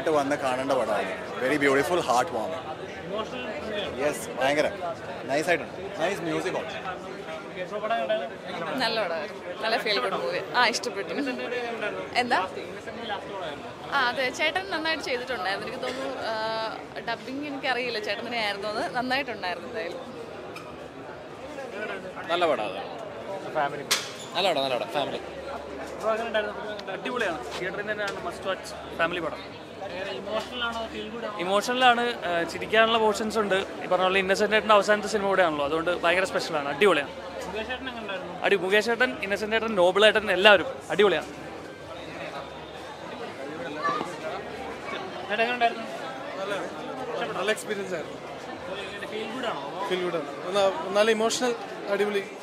to one the Kananda. Very beautiful, heartwarming. Yes, nice item. Nice music also. Nalla feel good movie. Family. Family. Family. Emotional portions innocent special. Innocent noble experience. Feel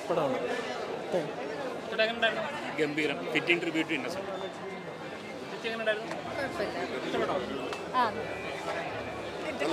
good. Emotional. Gambira, fitting tribute to innocent. Oh. It's a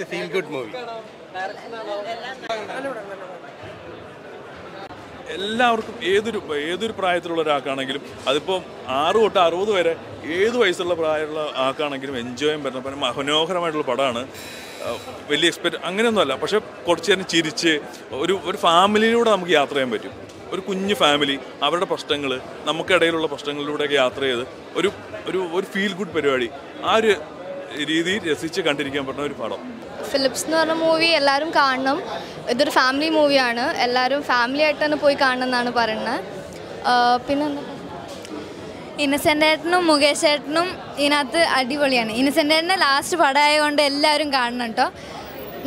feel-good movie. എല്ലാവർക്കും ഏതൊരു പ്രായത്തിലുള്ള ഒരാൾക്കാണെങ്കിലും അതിപ്പോൾ 6 തൊട്ട് 60 വരെ ഏത് വയസ്സുള്ള പ്രായമുള്ള ആൾക്കാണെങ്കിലും enjoy ചെയ്യാൻ പറ്റുന്ന പല മനോഹരമായിട്ടുള്ള പടമാണ്. വലിയ എക്സ്പെക്റ്റ് അങ്ങനെയൊന്നുമല്ല, പക്ഷെ കുറച്ച് നേരം ചിരിച്ച് ഒരു ഫാമിലിയിലൂടെ നമുക്ക് യാത്ര ചെയ്യാൻ പറ്റും. ഒരു കുഞ്ഞു ഫാമിലി, അവരുടെ പ്രശ്നങ്ങൾ, നമുക്കിടയിലുള്ള പ്രശ്നങ്ങളിലൂടെയൊക്കെ യാത്ര ചെയ്ത് ഒരു ഫീൽ ഗുഡ് പരിപാടി, ആ ഒരു രീതിയിൽ രസിച്ച് കണ്ടിരിക്കാൻ പറ്റുന്ന ഒരു പടം. ഫിലിപ്സ് എന്ന് പറഞ്ഞ മൂവി എല്ലാവരും കാണണം. ഇതൊരു ഫാമിലി മൂവിയാണ്, എല്ലാവരും ഫാമിലി ആയിട്ട് തന്നെ പോയി കാണണം എന്നാണ് പറയുന്നത്. പിന്നെ ഇന്നസെൻ്റ് ഏട്ടനും മുകേഷ് ഏട്ടനും ഇതിനകത്ത് അടിപൊളിയാണ്. ഇന്നസെൻ്റ് ഏട്ടൻ്റെ ലാസ്റ്റ് പടമായ കൊണ്ട് എല്ലാവരും കാണണം കേട്ടോ.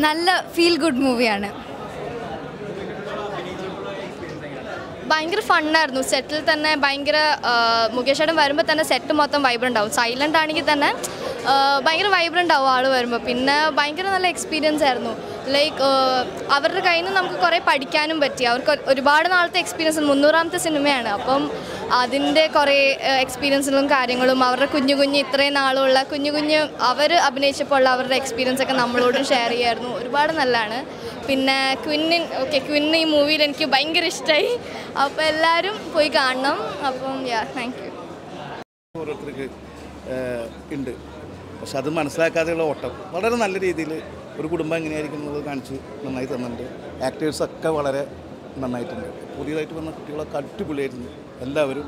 നല്ല ഫീൽ ഗുഡ് മൂവിയാണ്. ഭയങ്കര ഫണ്ണായിരുന്നു. സെറ്റിൽ തന്നെ ഭയങ്കര മുകേഷ് ഏട്ടൻ വരുമ്പോൾ തന്നെ സെറ്റ് മൊത്തം വൈബ്രൻ്റ് ആവും. സൈലൻ്റ് ആണെങ്കിൽ തന്നെ ഭയങ്കര വൈബ്രൻ്റ് ആവും ആൾ വരുമ്പോൾ. പിന്നെ ഭയങ്കര നല്ല എക്സ്പീരിയൻസ് ആയിരുന്നു. ലൈക്ക് അവരുടെ കയ്യിൽ നിന്ന് നമുക്ക് കുറേ പഠിക്കാനും പറ്റി. അവർക്ക് ഒരുപാട് നാളത്തെ എക്സ്പീരിയൻസ്, 300-ാമത്തെ സിനിമയാണ്. അപ്പം അതിൻ്റെ കുറേ എക്സ്പീരിയൻസുകളും കാര്യങ്ങളും അവരുടെ കുഞ്ഞു ഇത്രയും നാളുള്ള കുഞ്ഞു അവർ അഭിനയിച്ചപ്പോൾ അവരുടെ എക്സ്പീരിയൻസൊക്കെ നമ്മളോടും ഷെയർ ചെയ്യായിരുന്നു. ഒരുപാട് നല്ലതാണ്. പിന്നെ ക്വിൻ ഈ മൂവിയിൽ എനിക്ക് ഭയങ്കര ഇഷ്ടമായി. അപ്പോൾ എല്ലാവരും പോയി കാണണം. അപ്പം താങ്ക് യു. ഓരോരുത്തർക്ക് ഉണ്ട്, പക്ഷെ അത് മനസ്സിലാക്കാതെയുള്ള ഓട്ടം. വളരെ നല്ല രീതിയിൽ ഒരു കുടുംബം എങ്ങനെയായിരിക്കും എന്നുള്ളത് കാണിച്ച് നന്നായി തന്നിട്ടുണ്ട്. ആക്ടേഴ്സൊക്കെ വളരെ നന്നായിട്ടുണ്ട്. പുതിയതായിട്ട് വന്ന കുട്ടികളൊക്കെ അടിപൊളിയായിരുന്നു. എല്ലാവരും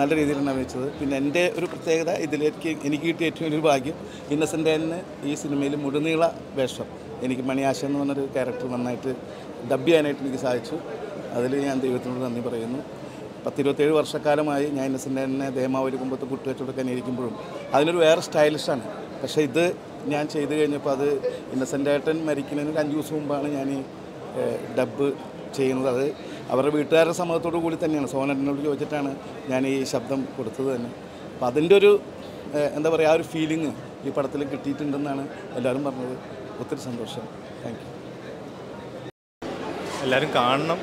നല്ല രീതിയിലാണ് അഭിനയിച്ചത്. പിന്നെ എൻ്റെ ഒരു പ്രത്യേകത ഇതിലേക്ക് എനിക്ക് കിട്ടിയ ഏറ്റവും വലിയൊരു ഭാഗ്യം, ഇന്നസെൻ്റ് എന്ന് ഈ സിനിമയിൽ മുഴുനീള വേഷം എനിക്ക് മണിയാശ എന്ന് പറഞ്ഞൊരു ക്യാരക്ടർ നന്നായിട്ട് ഡബ് ചെയ്യാനായിട്ട് എനിക്ക് സാധിച്ചു. അതിൽ ഞാൻ ദൈവത്തിനോട് നന്ദി പറയുന്നു. 10-27 വർഷക്കാലമായി ഞാൻ ഇന്നസെൻ്റ് എന്നെ ദേമാവലി കുമ്പത്ത് കുട്ടിവെച്ചുകൊടുക്കാൻ ഇരിക്കുമ്പോഴും അതിനൊരു വേറെ സ്റ്റൈലിഷാണ്. പക്ഷേ ഇത് ഞാൻ ചെയ്ത് കഴിഞ്ഞപ്പോൾ അത് ഇന്നസെൻ്റ് ഏട്ടൻ മരിക്കുന്നതിന് 5 ദിവസം മുമ്പാണ് ഞാൻ ഈ ഡബ് ചെയ്യുന്നത്. അത് അവരുടെ വീട്ടുകാരുടെ സമ്മതത്തോടു കൂടി തന്നെയാണ്, സോനേട്ടനോട് ചോദിച്ചിട്ടാണ് ഞാൻ ഈ ശബ്ദം കൊടുത്തത് തന്നെ. അപ്പം അതിൻ്റെ ഒരു എന്താ പറയുക, ആ ഒരു ഫീലിംഗ് ഈ പടത്തിലേക്ക് കിട്ടിയിട്ടുണ്ടെന്നാണ് എല്ലാവരും പറഞ്ഞത്. ഒത്തിരി സന്തോഷം. Thank you. എല്ലാവരും കാണണം.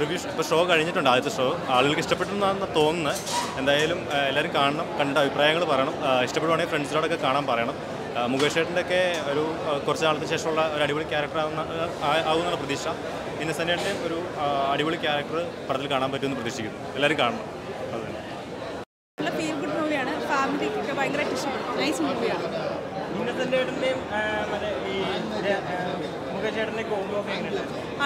റിവ്യൂ ഇപ്പോൾ ഷോ കഴിഞ്ഞിട്ടുണ്ട്, ആദ്യത്തെ ഷോ. ആളുകൾക്ക് ഇഷ്ടപ്പെട്ടെന്നാണ് തോന്നുന്നത്. എന്തായാലും എല്ലാവരും കാണണം, കണ്ട അഭിപ്രായങ്ങൾ പറയണം. ഇഷ്ടപ്പെടുവാണെങ്കിൽ ഫ്രണ്ട്സിനോടൊക്കെ കാണാൻ പറയണം. മുകേഷ് ചേട്ടൻ്റെയൊക്കെ ഒരു കുറച്ച് നാളത്തിന് ശേഷമുള്ള ഒരു അടിപൊളി ക്യാരക്ടർ ആവുമെന്നുള്ള പ്രതീക്ഷ. ഇന്നസെൻ്റെൻ്റെ ഒരു അടിപൊളി ക്യാരക്ടർ പടത്തിൽ കാണാൻ പറ്റുമെന്ന് പ്രതീക്ഷിക്കുന്നു. എല്ലാവരും കാണണം. അത് തന്നെ നല്ല ഫീൽ ഗുഡ് മൂവിയാണ്. ഫാമിലിക്കൊക്കെ ഭയങ്കരമായിട്ട് ഇഷ്ടപ്പെടും. നൈസ് മൂവിയാണ്. ഇന്നസെൻ്റെയും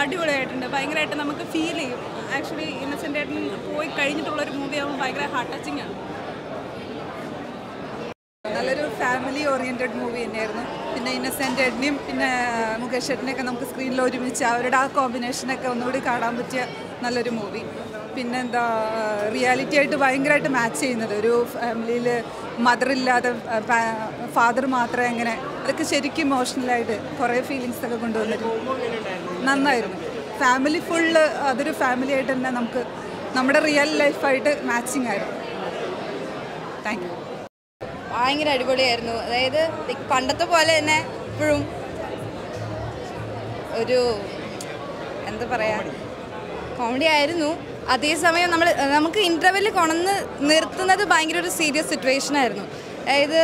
അടിപൊളിയായിട്ടുണ്ട്. ഭയങ്കരമായിട്ട് നമുക്ക് ഫീൽ ചെയ്യും. ആക്ച്വലി ഇന്നസെൻ്റ് ഏട്ടൻ പോയി കഴിഞ്ഞിട്ടുള്ളൊരു മൂവി ആകുമ്പോൾ ഭയങ്കര ഹാർട്ട് ടച്ചിങ് ആണ്. നല്ലൊരു ഫാമിലി ഓറിയൻറ്റഡ് മൂവി തന്നെയായിരുന്നു. പിന്നെ ഇന്നസെൻ്റ് ഏട്ടനെയും പിന്നെ മുകേഷ് ഏട്ടനെയൊക്കെ നമുക്ക് സ്ക്രീനിൽ ഒരുമിച്ച് അവരുടെ ആ കോമ്പിനേഷനൊക്കെ ഒന്നുകൂടി കാണാൻ പറ്റിയ നല്ലൊരു മൂവി. പിന്നെന്താ റിയാലിറ്റി ആയിട്ട് ഭയങ്കരമായിട്ട് മാച്ച് ചെയ്യുന്നത്. ഒരു ഫാമിലിയിൽ മദറില്ലാതെ ഫാദർ മാത്രമേ അങ്ങനെ, അതൊക്കെ ശരിക്കും ഇമോഷണലായിട്ട് കുറേ ഫീലിങ്സൊക്കെ കൊണ്ടുവന്നിരുന്നു. നന്നായിരുന്നു. ഫാമിലി ഫുള്ള് അതൊരു ഫാമിലി ആയിട്ട് തന്നെ നമുക്ക് നമ്മുടെ റിയൽ ലൈഫായിട്ട് മാച്ചിങ് ആയിരുന്നു. Thank you. ഭയങ്കര അടിപൊളിയായിരുന്നു. അതായത് പണ്ടത്തെ പോലെ തന്നെ ഇപ്പോഴും ഒരു എന്താ പറയുക, കോമഡി ആയിരുന്നു. അതേസമയം നമുക്ക് ഇൻ്റർവെൽ കൊണന്ന് നിർത്തുന്നത് ഭയങ്കര ഒരു സീരിയസ് സിറ്റുവേഷനായിരുന്നു. അതായത്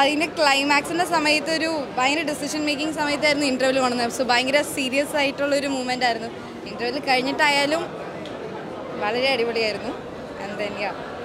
അതിൻ്റെ ക്ലൈമാക്സിൻ്റെ സമയത്ത് ഒരു ഭയങ്കര ഡിസിഷൻ മേക്കിംഗ് സമയത്തായിരുന്നു ഇൻ്റർവെൽ കൊണ്ടുവന്നത്. സോ ഭയങ്കര സീരിയസ് ആയിട്ടുള്ളൊരു മൂവ്മെൻ്റ് ആയിരുന്നു. ഇൻ്റർവെൽ കഴിഞ്ഞിട്ടായാലും വളരെ അടിപൊളിയായിരുന്നു. എന്താ